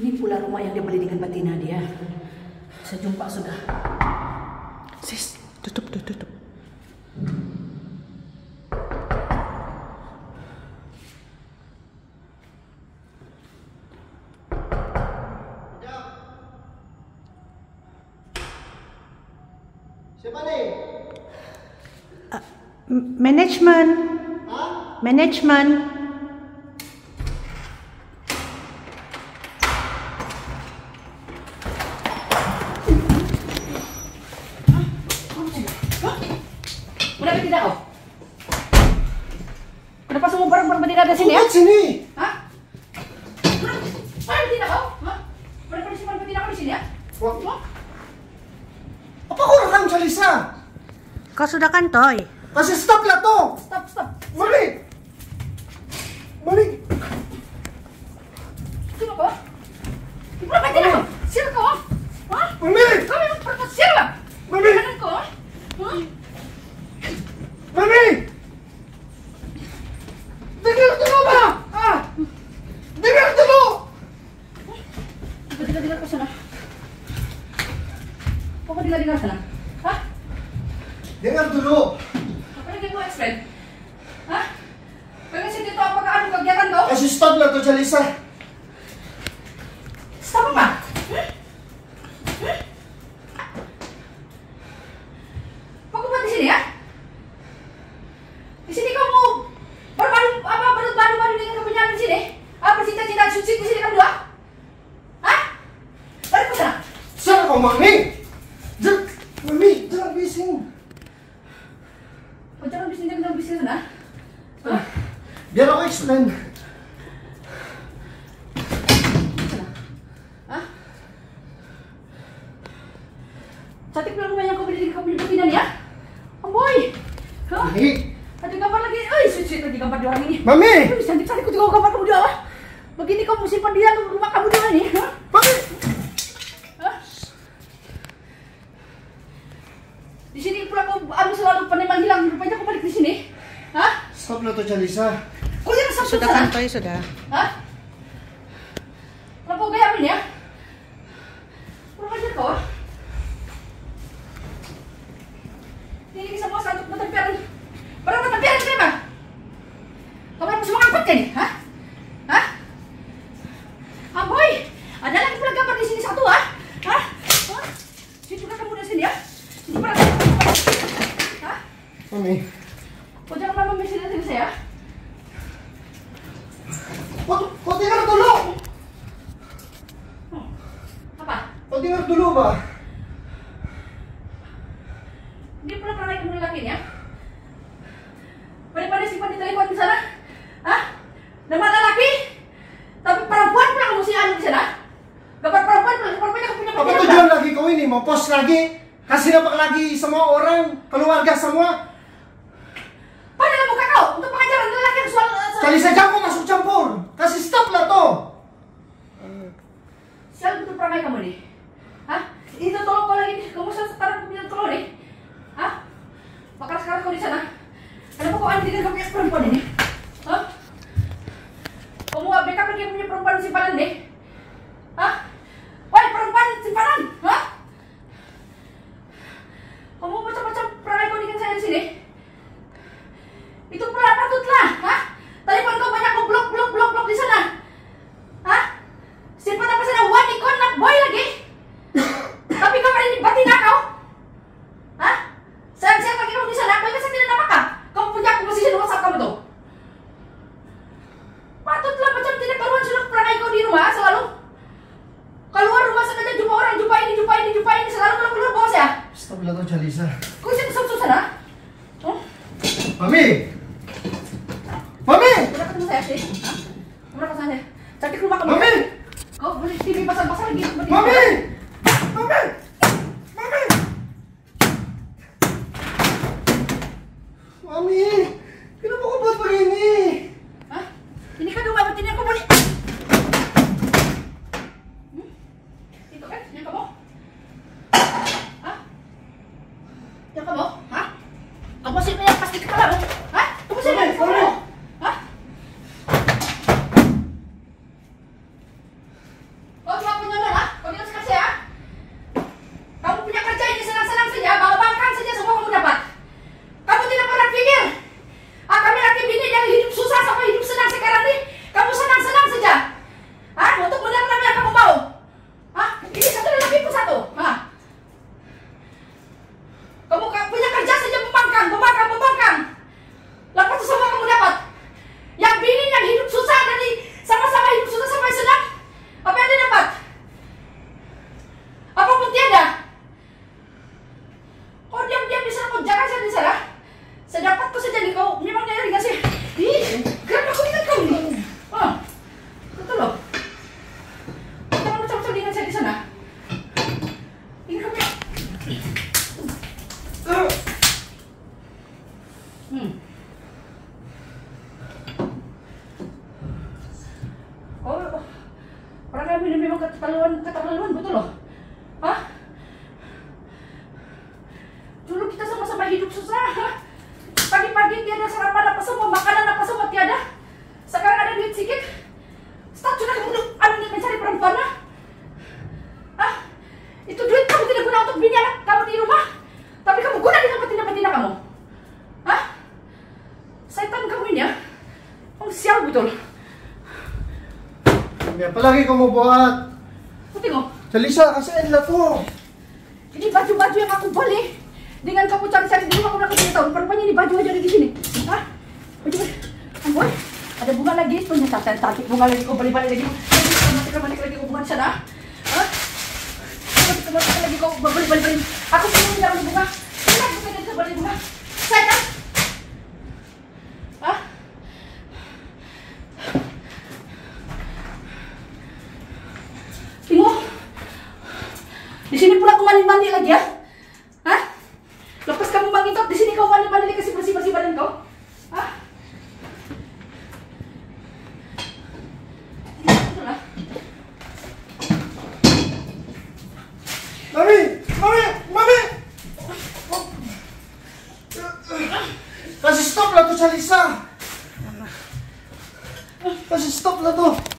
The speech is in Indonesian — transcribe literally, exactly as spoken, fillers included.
Ini pula rumah yang dia beli dengan Batina dia. Saya jumpa sudah. Sis, tutup, tutup, tutup. Siapa nih? Uh, management. Hah? Management. Kau sudah kan, Toy? Kasih stop lah, Toh! Stop, stop! Balik! Balik! Sila kau? Ibu apa tidak kau? Sila kau? Hah? Balik! Kau memang perempuan sila! Balik! Kanan kau? Hah? Balik! Dengar dulu, Ma! Ah! Dengar dulu! Tidak dengar ke sana. Kau tidak dengar ke sana? Hah? Dengar dulu. Apa lagi kau explain? Hah? Pengen sini tahu apakah ada kegiatan kau? Kasih stop lah tuh Jalisa. Stop apa? Hmm? Hmm? Kau kumpul di sini ya? Di sini kau mau berbaru apa berbaru-baru dengan kebenaran di sini? Apa cita-cita suci di sini kamu dua? Hah? Dari mana? Siapa kau mami? Jek, mami, jangan bising. Oh, jangan bisnis, jangan bisnis sana. Hah? Biar aku explain. Hah? Cantik pula rumah yang kau beli di Kabupaten ya? Oh boy. Hah? Ada gambar lagi. Oi, suci lagi gambar dua orang ini. Mami. Aduh, cantik-cantik kau tengok gambar kamu dua lah. Begini kau mesti pendiam rumah kamu dua ini. Hah? Mami. Di sini pula kau ambil selalu penemang hilang, rupanya kau balik di sini. Hah? Stop lah tuh Jalisa. Kau lihat stop sudah kan Toy sudah. Hah? Kau gaya ambil ya? Rupanya kau. Ini semua satu ketempiran. Berapa ketempiran ini mah? Kau baru semua angkut kan? Hah? Hah? Aboy, ada lagi pula gambar di sini satu ah? Hah? Hah? Situ kan kamu dari sini ya? Hah? Mami. Kau jangan lama mesin dari saya. Kau, kau dengar dulu. Hmm. Apa? Kau dengar dulu, Pak. Dia pernah pernah lagi mulai ya? Daripada simpan di telepon di sana. Hah? Nama laki? Tapi perempuan pernah mesti ada di sana. Gambar perempuan, perempuan yang punya. Apa tujuan lagi kau ini? Mau post lagi? Kasih dapat lagi semua orang, keluarga semua. Padahal bukan kau untuk pengajaran lelaki yang soal. Kali saja kau masuk campur. Kasih stop lah toh. Siapa betul perangai kamu nih? Hah? Itu tolong kau lagi. Kamu sekarang punya tolong nih. Hah? Maka sekarang kau di sana. Kenapa kau ada di dalam kamu perempuan ini? Hah? Kamu abk lagi punya perempuan simpanan nih? Hah? Wah perempuan simpanan? Hah? Kamu macam-macam perangai kau dengan saya di sini. Itu pula patutlah, hah? Tadi pun kau banyak ngeblok, blok, blok, blok di sana, hah? Siapa tak sana wani konak boy lagi? Tapi kau berani Batina kau, hah? Saya saya pergi kamu di sana, kau ingat saya tidak apa kah? Kau punya komposisi WhatsApp kamu tuh. Patutlah macam tidak karuan sudah perangai kau di rumah selalu. Keluar rumah sengaja jumpa orang, jumpa ini, jumpa ini, jumpa ini selalu kalau keluar bos ya. Stop lah tuh Jalisa. Kau siapa susah susah? Hah? Mami, mami. Berapa ketemu saya sih? Berapa saya? Cari rumah kamu. Mami, kau beli T V pasang-pasang lagi. Mami, mami, mami, mami. Kenapa kau buat begini? Hah? Ini kan rumah betina kau beli. ini memang keterlaluan, keterlaluan betul loh. Hah? Dulu kita sama-sama hidup susah. Pagi-pagi tiada sarapan apa semua, makanan apa semua tiada. Sekarang ada duit sedikit, start sudah untuk anak mencari perempuan lah. Hah? Itu duit kamu tidak guna untuk bini anak kamu di rumah, tapi kamu guna dengan betina-betina kamu. Hah? Setan kamu ini ya, kamu sial betul. Apa lagi kamu buat? Aku tengok. Jalisa, kasihan lah tu. Ini baju-baju yang aku beli. Dengan kamu cari-cari di rumah, aku bilang kamu tahu. Perempuannya ini baju aja ada di sini. Hah? Baju-baju. Amboi. Ada bunga lagi. Penyatakan cantik bunga lagi. Kau beli balik lagi. Matik-matik lagi. Kau bunga di sana. Hah? Matik-matik lagi. Kau beli-balik. Aku pengen menyerang bunga. Kenapa aku pengen beli bunga? Saya kan? Hah? Tengok, di sini pula aku mandi-mandi lagi ya. Hah? Lepas kamu mangitop, di sini kau mandi-mandi kasih bersih-bersih badan kau. Hah? Itulah. Mami, mami, mami. Kasih stop lah tuh Jalisa. Kasih stop lah tuh.